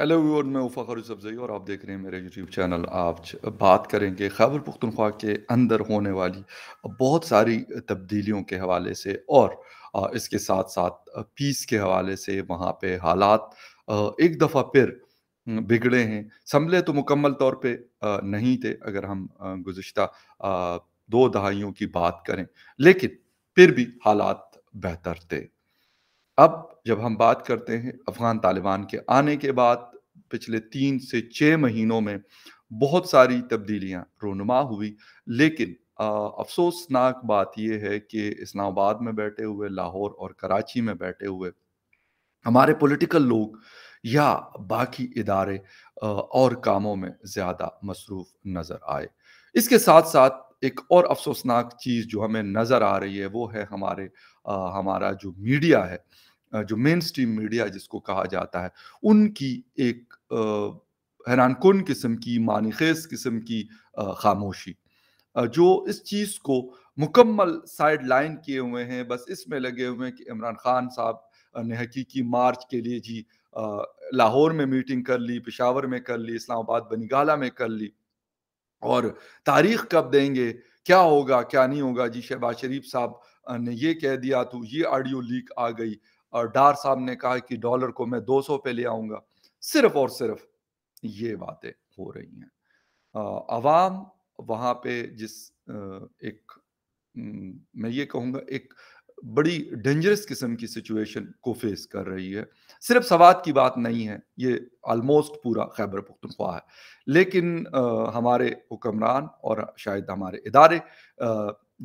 Hello viewers, मैं फ़खर सब्ज़ई और आप देख रहे हैं मेरे यूट्यूब चैनल। आज बात करेंगे खैबर पख्तूनख्वा के अंदर होने वाली बहुत सारी तब्दीलियों के हवाले से और इसके साथ साथ पीस के हवाले से। वहाँ पे हालात एक दफ़ा फिर बिगड़े हैं, संभले तो मुकम्मल तौर पे नहीं थे अगर हम गुज़िश्ता दो दहाइयों की बात करें, लेकिन फिर भी हालात बेहतर थे। अब जब हम बात करते हैं अफ़गान तालिबान के आने के बाद पिछले 3 से 6 महीनों में बहुत सारी तब्दीलियां रोनुमा हुई, लेकिन अफसोसनाक बात यह है कि इस्लामाबाद में बैठे हुए, लाहौर और कराची में बैठे हुए हमारे पॉलिटिकल लोग या बाकी इदारे और कामों में ज़्यादा मसरूफ़ नज़र आए। इसके साथ साथ एक और अफसोसनाक चीज़ जो हमें नज़र आ रही है वो है हमारा जो मीडिया है, जो मेन स्ट्रीम मीडिया जिसको कहा जाता है, उनकी एक हैरानकुन किस्म की, मानीखेज किस्म की खामोशी, जो इस चीज़ को मुकम्मल साइड लाइन किए हुए हैं। बस इसमें लगे हुए हैं कि इमरान खान साहब ने हकीकी मार्च के लिए जी लाहौर में मीटिंग कर ली, पेशावर में कर ली, इस्लामाबाद बनीगाला में कर ली, और तारीख कब देंगे, क्या होगा क्या नहीं होगा जी। शहबाज शरीफ साहब ने ये कह दिया तो ये ऑडियो लीक आ गई, और डार साहब ने कहा कि डॉलर को मैं 200 पे ले आऊँगा। सिर्फ और सिर्फ ये बातें हो रही हैं। आवाम वहाँ पे जिस एक मैं ये कहूँगा एक बड़ी डेंजरस किस्म की सिचुएशन को फेस कर रही है। सिर्फ सवात की बात नहीं है, ये आलमोस्ट पूरा खैबर पख्तूनख्वा है, लेकिन हमारे हुक्मरान और शायद हमारे इदारे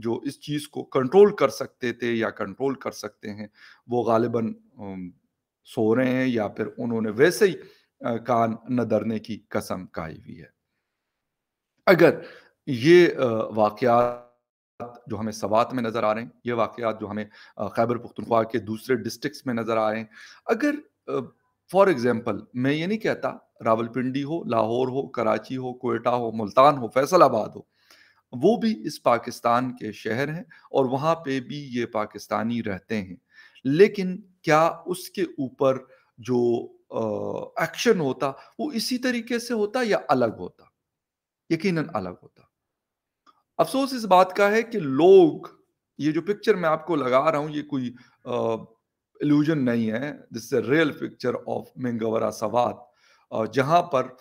जो इस चीज़ को कंट्रोल कर सकते थे या कंट्रोल कर सकते हैं वो गालिबन सो रहे हैं, या फिर उन्होंने वैसे ही कान न धरने की कसम खाई हुई है। अगर ये वाक़यात जो हमें सवात में नज़र आ रहे हैं, ये वाक़यात जो हमें खैबर पख्तूनख्वा के दूसरे डिस्ट्रिक्ट्स में नज़र आ रहे हैं, अगर फॉर एग्ज़ाम्पल, मैं ये नहीं कहता रावलपिंडी हो, लाहौर हो, कराची हो, कोयटा हो, मुल्तान हो, फैसलाबाद हो, वो भी इस पाकिस्तान के शहर हैं और वहाँ पे भी ये पाकिस्तानी रहते हैं, लेकिन क्या उसके ऊपर जो एक्शन होता वो इसी तरीके से होता या अलग होता? यकीनन अलग होता। अफसोस इस बात का है कि लोग, ये जो पिक्चर मैं आपको लगा रहा हूँ ये कोई इल्यूजन नहीं है, this is real picture of Mingora Swat, जहाँ पर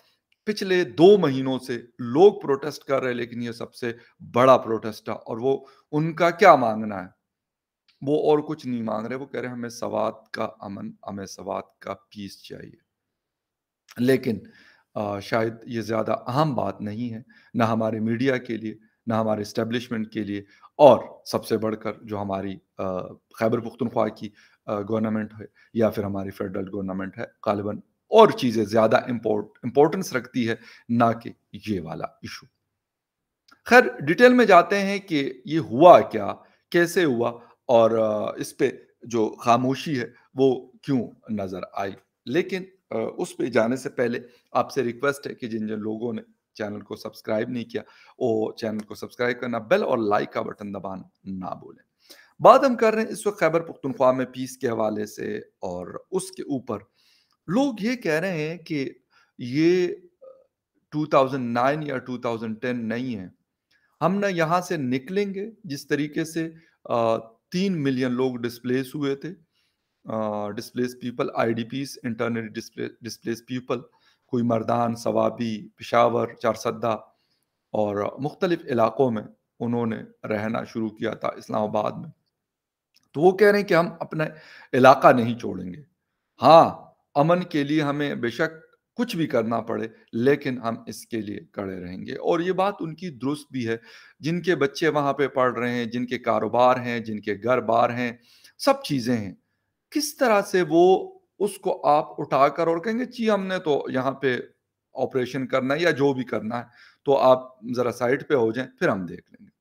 पिछले 2 महीनों से लोग प्रोटेस्ट कर रहे हैं, लेकिन ये सबसे बड़ा प्रोटेस्ट था। और वो उनका क्या मांगना है, वो और कुछ नहीं मांग रहे, वो कह रहे हैं हमें सवात का अमन, हमें सवात का पीस चाहिए। लेकिन शायद ये ज़्यादा अहम बात नहीं है, ना हमारे मीडिया के लिए, ना हमारे इस्टेब्लिशमेंट के लिए, और सबसे बढ़कर जो हमारी खैबर पख्तूनख्वा की गवर्नमेंट है या फिर हमारी फेडरल गवर्नमेंट है, गालिबन और चीज़ें ज़्यादा इम्पोर्टेंस रखती है, ना कि ये वाला इशू। खैर, डिटेल में जाते हैं कि ये हुआ क्या, कैसे हुआ, और इस पे जो खामोशी है वो क्यों नज़र आई। लेकिन उस पे जाने से पहले आपसे रिक्वेस्ट है कि जिन जिन लोगों ने चैनल को सब्सक्राइब नहीं किया वो चैनल को सब्सक्राइब करना, बेल और लाइक का बटन दबाना ना भूलें। बात हम कर रहे हैं इस वक्त खैबर पख्तूनख्वा में पीस के हवाले से, और उसके ऊपर लोग ये कह रहे हैं कि ये 2009 या 2010 नहीं है, हम ना यहाँ से निकलेंगे। जिस तरीके से 3 मिलियन लोग डिस्प्लेस हुए थे, displace people, IDPs, internally displace people, कोई मर्दान, सवाबी, पेशावर, चारसद्दा और मुख्तलिफ इलाक़ों में उन्होंने रहना शुरू किया था, इस्लामाबाद में। तो वो कह रहे हैं कि हम अपना इलाका नहीं छोड़ेंगे, हाँ अमन के लिए हमें बेशक कुछ भी करना पड़े, लेकिन हम इसके लिए खड़े रहेंगे। और ये बात उनकी दुरुस्त भी है, जिनके बच्चे वहाँ पे पढ़ रहे हैं, जिनके कारोबार हैं, जिनके घर बार हैं, सब चीज़ें हैं, किस तरह से वो उसको आप उठाकर और कहेंगे जी हमने तो यहाँ पे ऑपरेशन करना है या जो भी करना है, तो आप जरा साइड पे हो जाएं फिर हम देख लेंगे।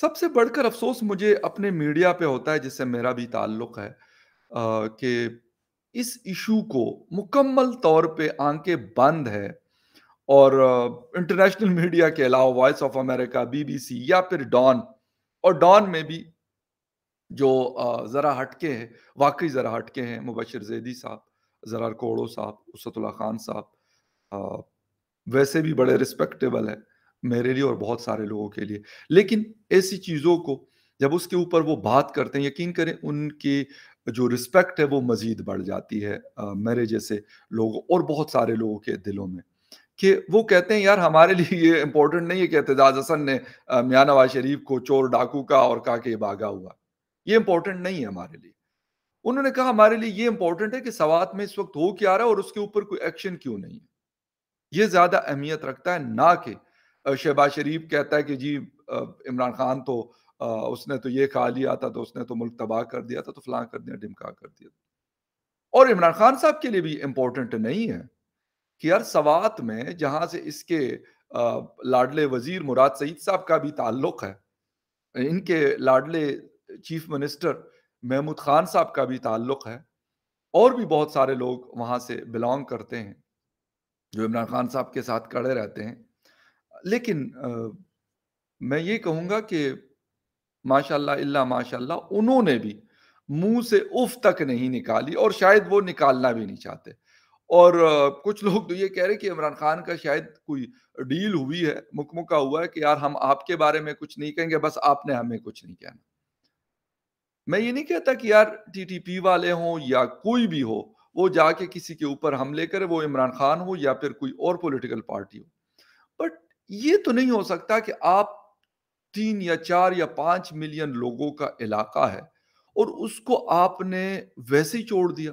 सबसे बढ़कर अफसोस मुझे अपने मीडिया पे होता है, जिससे मेरा भी ताल्लुक है, कि इस इशू को मुकम्मल तौर पे आंखें बंद है, और इंटरनेशनल मीडिया के अलावा वॉइस ऑफ अमेरिका, BBC या फिर डॉन, और डॉन में भी जो ज़रा हटके हैं, वाकई ज़रा हटके हैं मुबशिर ज़ेदी साहब, ज़रार कोड़ो साहब, उस्तुल्लाह खान साहब वैसे भी बड़े रिस्पेक्टेबल है मेरे लिए और बहुत सारे लोगों के लिए, लेकिन ऐसी चीज़ों को जब उसके ऊपर वो बात करते हैं, यकीन करें उनकी जो रिस्पेक्ट है वो मज़ीद बढ़ जाती है मेरे जैसे लोगों और बहुत सारे लोगों के दिलों में, कि वो कहते हैं यार हमारे लिए ये इम्पोर्टेंट नहीं है कि एतजाज हसन ने मियाँ नवाज शरीफ को चोर डाकू का और कहा कि ये भागा हुआ, ये इम्पोर्टेंट नहीं है हमारे लिए। उन्होंने कहा हमारे लिए ये इम्पोर्टेंट है कि सवात में इस वक्त हो क्या रहा है और उसके ऊपर कोई एक्शन क्यों नहीं है, ये ज़्यादा अहमियत रखता है, ना कि शहबाज शरीफ कहता है कि जी इमरान खान तो उसने तो ये खा लिया था, तो उसने तो मुल्क तबाह कर दिया था, तो फलां कर दिया, ढिमका कर दिया। और इमरान खान साहब के लिए भी इम्पोर्टेंट नहीं है कि यार सवात में जहाँ से इसके लाडले वजीर मुराद सईद साहब का भी ताल्लुक है, इनके लाडले चीफ मिनिस्टर महमूद खान साहब का भी ताल्लुक है, और भी बहुत सारे लोग वहाँ से बिलोंग करते हैं जो इमरान खान साहब के साथ खड़े रहते हैं। लेकिन मैं ये कहूँगा कि माशाल्लाह इल्ला माशाल्लाह उन्होंने भी मुंह से उफ तक नहीं निकाली और शायद वो निकालना भी नहीं चाहते। और कुछ लोग तो ये कह रहे हैं कि इमरान खान का शायद कोई डील हुई है, मुकमुका हुआ है कि यार हम आपके बारे में कुछ नहीं कहेंगे, बस आपने हमें कुछ नहीं कहना। मैं ये नहीं कहता कि यार टीटीपी वाले हों या कोई भी हो वो जाके किसी के ऊपर हमले करे, वो इमरान खान हो या फिर कोई और पॉलिटिकल पार्टी हो, बट ये तो नहीं हो सकता कि आप 3 या 4 या 5 मिलियन लोगों का इलाका है और उसको आपने वैसे ही छोड़ दिया।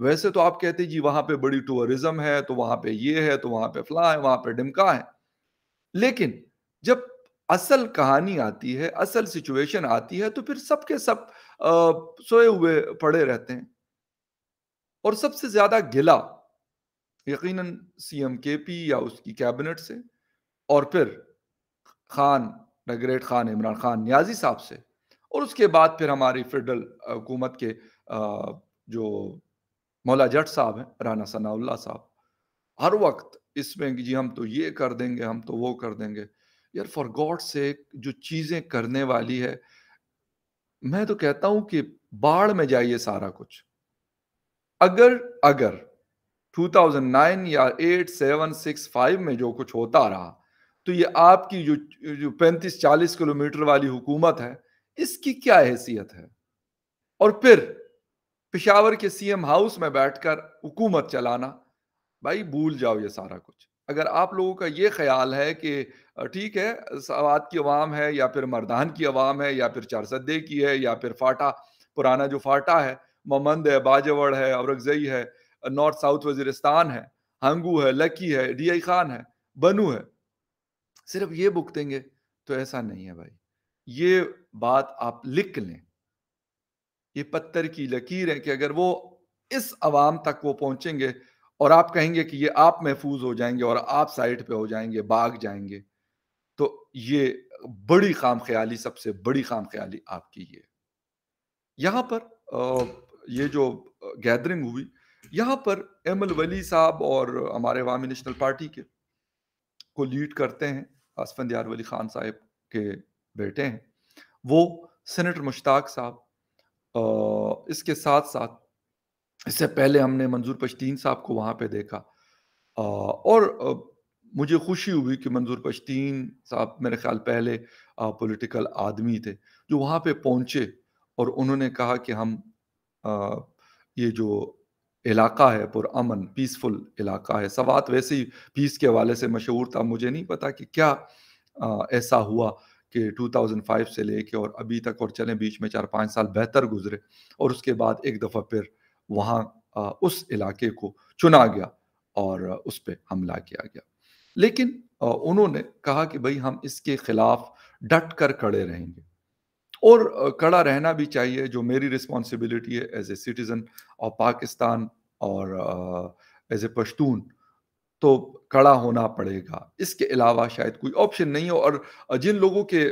वैसे तो आप कहते जी वहां पे बड़ी टूरिज्म है, तो वहां पे ये है, तो वहां पे फला है, वहां पे डिमका है, लेकिन जब असल कहानी आती है, असल सिचुएशन आती है, तो फिर सबके सब सोए हुए पड़े रहते हैं। और सबसे ज्यादा गिला यकीनन CMKP या उसकी कैबिनेट से और फिर खान द ग्रेट खान इमरान खान न्याजी साहब से, और उसके बाद फिर हमारी फेडरल हुकूमत के जो मौला जट साहब हैं, राना सनाउल्ला साहब, हर वक्त इसमें जी हम तो ये कर देंगे, हम तो वो कर देंगे। यार फॉर गॉड से जो चीज़ें करने वाली है, मैं तो कहता हूँ कि बाढ़ में जाइए सारा कुछ। अगर 2009 या 8765 में जो कुछ होता रहा तो ये आपकी जो 35-40 किलोमीटर वाली हुकूमत है, इसकी क्या हैसियत है? और फिर पेशावर के CM हाउस में बैठकर हुकूमत चलाना, भाई भूल जाओ ये सारा कुछ। अगर आप लोगों का ये ख्याल है कि ठीक है सवात की आवाम है या फिर मर्दान की आवाम है या फिर चारसदे की है या फिर फाटा पुराना जो फाटा है, ममंद है, बाजवड़ है, औरगजई है, नॉर्थ साउथ वजीरिस्तान है, हंगू है, लकी है, DI खान है, बनू है, सिर्फ ये भुगतेंगे, तो ऐसा नहीं है भाई। ये बात आप लिख लें, ये पत्थर की लकीर है कि अगर वो इस आवाम तक वो पहुंचेंगे और आप कहेंगे कि ये आप महफूज हो जाएंगे और आप साइड पे हो जाएंगे, भाग जाएंगे, तो ये बड़ी खाम ख्याली, सबसे बड़ी खाम ख्याली आपकी ये। यहाँ पर ये जो गैदरिंग हुई, यहाँ पर अमल वली साहब और हमारे अवामी नेशनल पार्टी के को लीड करते हैं, असफंदियार वली खान साहब के बेटे हैं वो, सेनेटर मुश्ताक साहब, इसके साथ साथ इससे पहले हमने मंजूर पश्तीन साहब को वहाँ पे देखा, और मुझे खुशी हुई कि मंजूर पश्तीन साहब मेरे ख्याल पहले पॉलिटिकल आदमी थे जो वहाँ पे पहुँचे और उन्होंने कहा कि हम ये जो इलाका है पुरअमन पीसफुल इलाका है, सवात वैसे ही पीस के हवाले से मशहूर था। मुझे नहीं पता कि क्या ऐसा हुआ कि 2005 से लेके और अभी तक, और चलें बीच में 4-5 साल बेहतर गुजरे और उसके बाद एक दफ़ा फिर वहाँ उस इलाके को चुना गया और उस पर हमला किया गया। लेकिन उन्होंने कहा कि भाई हम इसके ख़िलाफ़ डट कर खड़े रहेंगे और कड़ा रहना भी चाहिए, जो मेरी रिस्पॉन्सिबिलिटी है as a citizen of Pakistan और एज ए पश्तून, तो कड़ा होना पड़ेगा। इसके अलावा शायद कोई ऑप्शन नहीं हो। और जिन लोगों के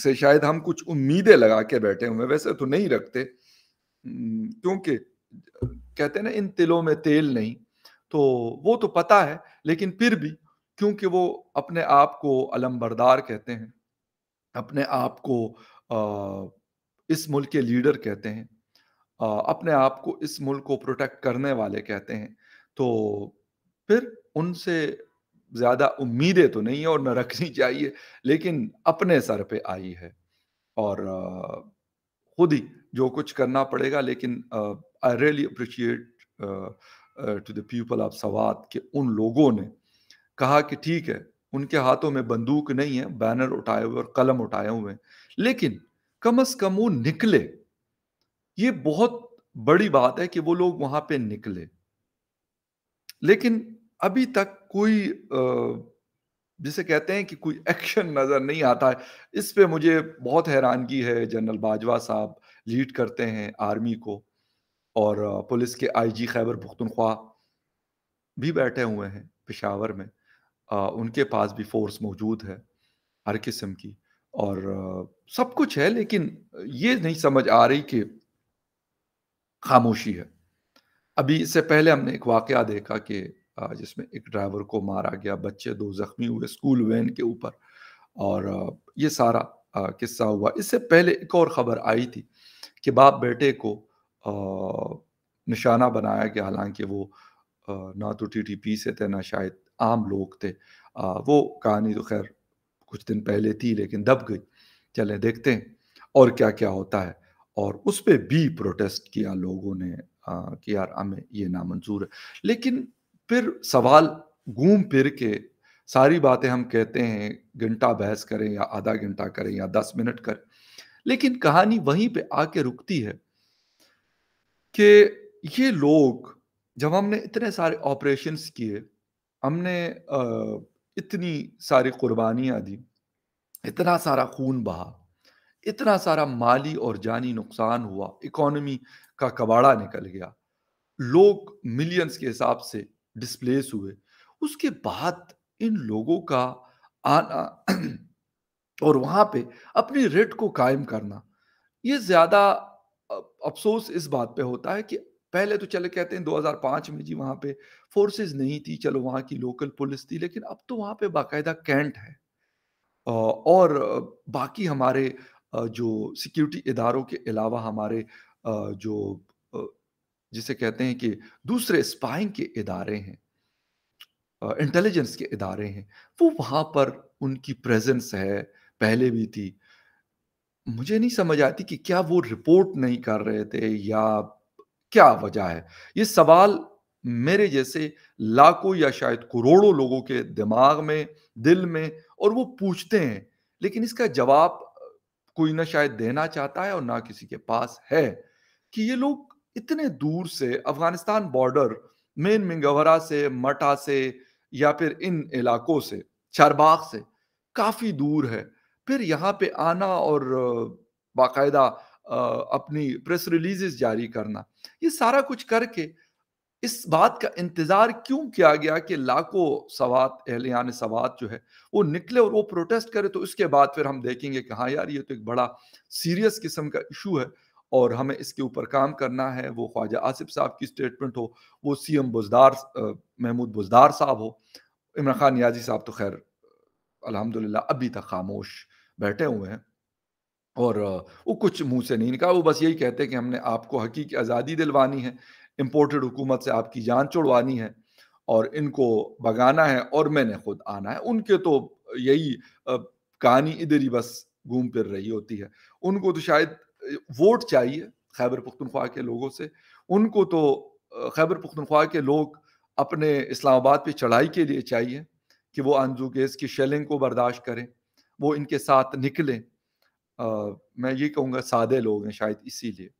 से शायद हम कुछ उम्मीदें लगा के बैठे हुए, वैसे तो नहीं रखते, क्योंकि कहते हैं ना इन तिलों में तेल नहीं, तो वो तो पता है, लेकिन फिर भी क्योंकि वो अपने आप को अलमबरदार कहते हैं, अपने आप को इस मुल्क के लीडर कहते हैं, अपने आप को इस मुल्क को प्रोटेक्ट करने वाले कहते हैं, तो फिर उनसे ज़्यादा उम्मीदें तो नहीं है और न रखनी चाहिए, लेकिन अपने सर पे आई है और खुद ही जो कुछ करना पड़ेगा। लेकिन I really appreciate to the people of Swat कि उन लोगों ने कहा कि ठीक है, उनके हाथों में बंदूक नहीं है, बैनर उठाए हुए और कलम उठाए हुए हैं, लेकिन कम से कम वो निकले। ये बहुत बड़ी बात है कि वो लोग वहां पे निकले, लेकिन अभी तक कोई जिसे कहते हैं कि कोई एक्शन नजर नहीं आता है। इस पे मुझे बहुत हैरानगी है। जनरल बाजवा साहब लीड करते हैं आर्मी को और पुलिस के आईजी खैबर पख्तूनख्वा भी बैठे हुए हैं पेशावर में, उनके पास भी फोर्स मौजूद है हर किस्म की और सब कुछ है, लेकिन ये नहीं समझ आ रही कि खामोशी है। अभी इससे पहले हमने एक वाकया देखा कि जिसमें एक ड्राइवर को मारा गया, बच्चे दो जख्मी हुए स्कूल वैन के ऊपर और ये सारा किस्सा हुआ। इससे पहले एक और ख़बर आई थी कि बाप बेटे को निशाना बनाया गया, हालांकि वो ना तो टीटीपी से थे ना शायद आम लोग थे। वो कहानी तो खैर कुछ दिन पहले थी लेकिन दब गई। चले देखते हैं और क्या क्या होता है। और उस पर भी प्रोटेस्ट किया लोगों ने कि यार हमें ये नामंजूर है, लेकिन फिर सवाल घूम फिर के सारी बातें हम कहते हैं घंटा बहस करें या आधा घंटा करें या 10 मिनट करें, लेकिन कहानी वहीं पे आके रुकती है कि ये लोग, जब हमने इतने सारे ऑपरेशंस किए, हमने इतनी सारी कुर्बानियाँ दी, इतना सारा खून बहा, इतना सारा माली और जानी नुकसान हुआ, इकोनॉमी का कबाड़ा निकल गया, लोग मिलियंस के हिसाब से डिस्प्लेस हुए, उसके बाद इन लोगों का आना और वहाँ पे अपनी रेट को कायम करना, ये ज़्यादा अफसोस इस बात पे होता है कि पहले तो चले कहते हैं 2005 में जी वहाँ पे फोर्सेस नहीं थी, चलो वहाँ की लोकल पुलिस थी, लेकिन अब तो वहाँ पे बाकायदा कैंट है और बाकी हमारे जो सिक्योरिटी इदारों के अलावा हमारे जो जिसे कहते हैं कि दूसरे स्पाइंग के इदारे हैं, इंटेलिजेंस के इदारे हैं, वो वहाँ पर उनकी प्रेजेंस है, पहले भी थी। मुझे नहीं समझ आती कि क्या वो रिपोर्ट नहीं कर रहे थे या क्या वजह है। ये सवाल मेरे जैसे लाखों या शायद करोड़ों लोगों के दिमाग में, दिल में, और वो पूछते हैं, लेकिन इसका जवाब कोई ना शायद देना चाहता है और ना किसी के पास है कि ये लोग इतने दूर से अफगानिस्तान बॉर्डर, मेन मिंगवरा से, मटा से या फिर इन इलाकों से, चारबाग से काफ़ी दूर है, फिर यहाँ पे आना और बाकायदा अपनी प्रेस रिलीजेस जारी करना, ये सारा कुछ करके इस बात का इंतज़ार क्यों किया गया कि लाखों सवात, अहलियान सवात जो है वो निकले और वो प्रोटेस्ट करे, तो इसके बाद फिर हम देखेंगे कि हाँ यार ये तो एक बड़ा सीरियस किस्म का इशू है और हमें इसके ऊपर काम करना है। वो ख्वाजा आसिफ साहब की स्टेटमेंट हो, वो सीएम बुजदार महमूद बुजदार साहब हो, इमरान खान नियाजी साहब तो खैर अल्हम्दुलिल्लाह अभी तक खामोश बैठे हुए हैं और वो कुछ मुंह से नहीं निकाला, वो बस यही कहते हैं कि हमने आपको हकीकी आज़ादी दिलवानी है, इम्पोर्टेड हुकूमत से आपकी जान छुड़वानी है और इनको भगाना है और मैंने खुद आना है। उनके तो यही कहानी इधर ही बस घूम फिर रही होती है। उनको तो शायद वोट चाहिए खैबर पख्तूनख्वा के लोगों से, उनको तो खैबर पख्तूनख्वा के लोग अपने इस्लामाबाद पे चढ़ाई के लिए चाहिए कि वो आंजू गैस की शेलिंग को बर्दाश्त करें, वो इनके साथ निकलें। मैं ये कहूँगा सादे लोग हैं शायद, इसीलिए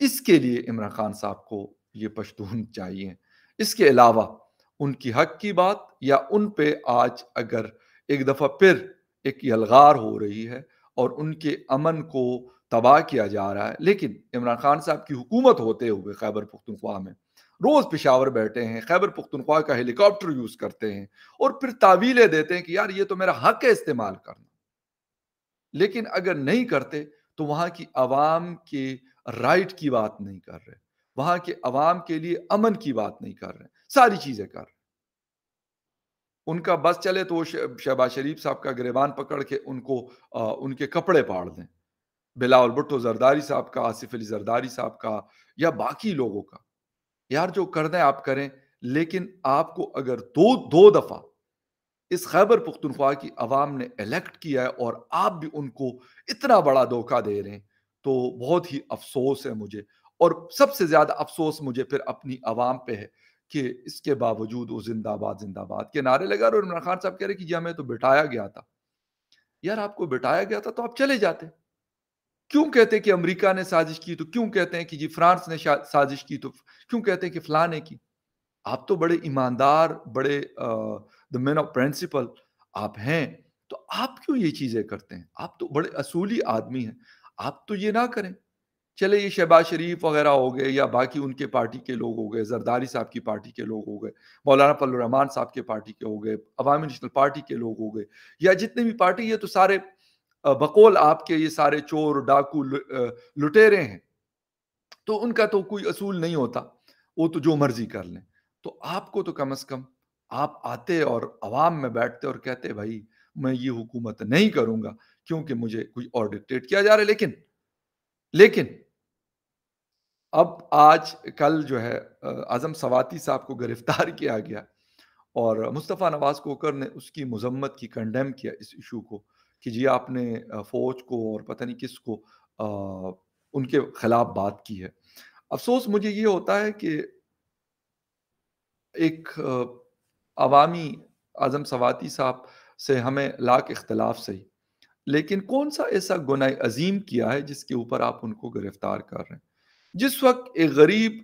इसके लिए इमरान खान साहब को ये पश्तून चाहिए। इसके अलावा उनकी हक की बात या उन पे आज अगर एक दफ़ा फिर एक यलगार हो रही है और उनके अमन को तबाह किया जा रहा है, लेकिन इमरान खान साहब की हुकूमत होते हुए खैबर पख्तूनख्वा में रोज़ पेशावर बैठे हैं, खैबर पख्तूनख्वा का हेलीकॉप्टर यूज़ करते हैं और फिर तावीलें देते हैं कि यार ये तो मेरा हक है इस्तेमाल करना, लेकिन अगर नहीं करते तो वहाँ की आवाम के राइट की बात नहीं कर रहे, वहाँ के आवाम के लिए अमन की बात नहीं कर रहे, सारी चीज़ें कर रहे। उनका बस चले तो शहबाज शरीफ साहब का गिरेबान पकड़ के उनको उनके कपड़े फाड़ दें, बिलावल भुट्टो जरदारी साहब का, आसिफ अली जरदारी साहब का या बाकी लोगों का। यार जो करना है आप करें, लेकिन आपको अगर दो दफा इस खैबर पख्तूनख्वा की आवाम ने इलेक्ट किया है और आप भी उनको इतना बड़ा धोखा दे रहे हैं तो बहुत ही अफसोस है मुझे। और सबसे ज्यादा अफसोस मुझे फिर अपनी आवाम पे है कि इसके बावजूद वो जिंदाबाद जिंदाबाद के नारे लगा रहे। और इमरान खान साहब कह रहे कि जी हमें तो बिठाया गया था। यार आपको बिठाया गया था तो आप चले जाते, क्यों कहते हैं कि अमेरिका ने साजिश की, तो क्यों कहते हैं कि जी फ्रांस ने साजिश की, तो क्यों कहते हैं कि फलां ने की। आप तो बड़े ईमानदार, बड़े द मैन ऑफ प्रिंसिपल आप हैं, तो आप क्यों ये चीजें करते हैं? आप तो बड़े असूली आदमी हैं, आप तो ये ना करें। चले ये शहबाज शरीफ वगैरह हो गए या बाकी उनके पार्टी के लोग हो गए, जरदारी साहब की पार्टी के लोग हो गए, मौलाना फजलुर रहमान साहब के पार्टी के हो गए, अवामी नेशनल पार्टी के लोग हो गए, या जितने भी पार्टी है, तो सारे बकौल आपके ये सारे चोर डाकू लुटेरे हैं, तो उनका तो कोई असूल नहीं होता, वो तो जो मर्जी कर लें। तो आपको तो कम से कम आप आते और आवाम में बैठते और कहते भाई मैं ये हुकूमत नहीं करूँगा क्योंकि मुझे कोई और डिक्टेट किया जा रहा है। लेकिन अब आज कल जो है आजम स्वाति साहब को गिरफ्तार किया गया और मुस्तफ़ा नवाज़ कोकर ने उसकी मजम्मत की, कंडेम किया इस इशू को कि जी आपने फौज को और पता नहीं किस को उनके खिलाफ बात की है। अफसोस मुझे ये होता है कि एक अवामी आजम स्वाति साहब से हमें लाख इख्तलाफ सही, लेकिन कौन सा ऐसा गुनाह अजीम किया है जिसके ऊपर आप उनको गिरफ्तार कर रहे हैं? जिस वक्त एक गरीब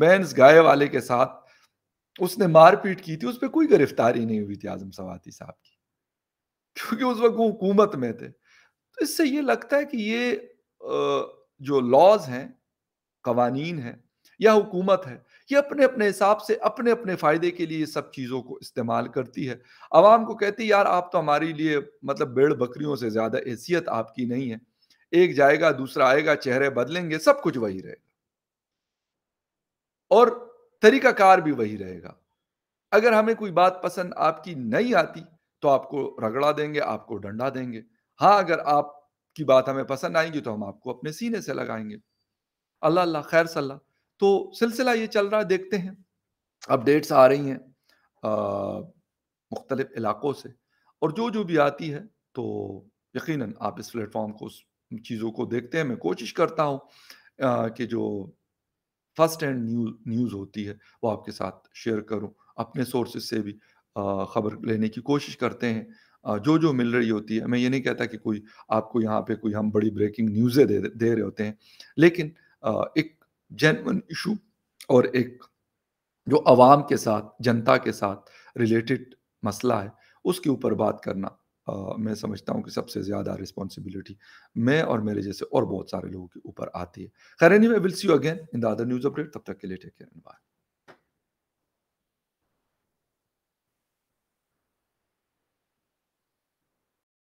बेंस गाय वाले के साथ उसने मारपीट की थी उस पर कोई गिरफ्तारी नहीं हुई थी आजम स्वाति साहब की, क्योंकि उस वक्त वो हुकूमत में थे। तो इससे ये लगता है कि ये जो लॉज हैं, कवानीन हैं या हुकूमत है, ये अपने अपने हिसाब से अपने अपने फ़ायदे के लिए सब चीज़ों को इस्तेमाल करती है। आवाम को कहती है यार आप तो हमारे लिए मतलब भेड़ बकरियों से ज़्यादा हैसियत आपकी नहीं है, एक जाएगा दूसरा आएगा, चेहरे बदलेंगे, सब कुछ वही रहेगा और तरीकाकार भी वही रहेगा। अगर हमें कोई बात पसंद आपकी नहीं आती तो आपको रगड़ा देंगे, आपको डंडा देंगे। हाँ अगर आपकी बात हमें पसंद आएगी तो हम आपको अपने सीने से लगाएंगे। अल्लाह अल्लाह खैर सल्ला। तो सिलसिला ये चल रहा है, देखते हैं। अपडेट्स आ रही हैं मुख्तलिफ इलाक़ों से और जो भी आती है तो यकीनन आप इस प्लेटफॉर्म को उस चीज़ों को देखते हैं। मैं कोशिश करता हूँ कि जो फर्स्ट हैंड न्यूज़ होती है वो आपके साथ शेयर करूँ, अपने सोर्सेज से भी खबर लेने की कोशिश करते हैं जो मिल रही होती है। मैं ये नहीं कहता कि कोई आपको यहाँ पे कोई हम बड़ी ब्रेकिंग न्यूज़ें दे रहे होते हैं, लेकिन एक जेन्युइन इशू और एक जो आवाम के साथ, जनता के साथ रिलेटेड मसला है उसके ऊपर बात करना मैं समझता हूँ कि सबसे ज़्यादा रिस्पॉन्सिबिलिटी मैं और मेरे जैसे और बहुत सारे लोगों के ऊपर आती है। खैर anyway, will see you again in the other news update. तब तक के लिए टेक केयर एंड बाय।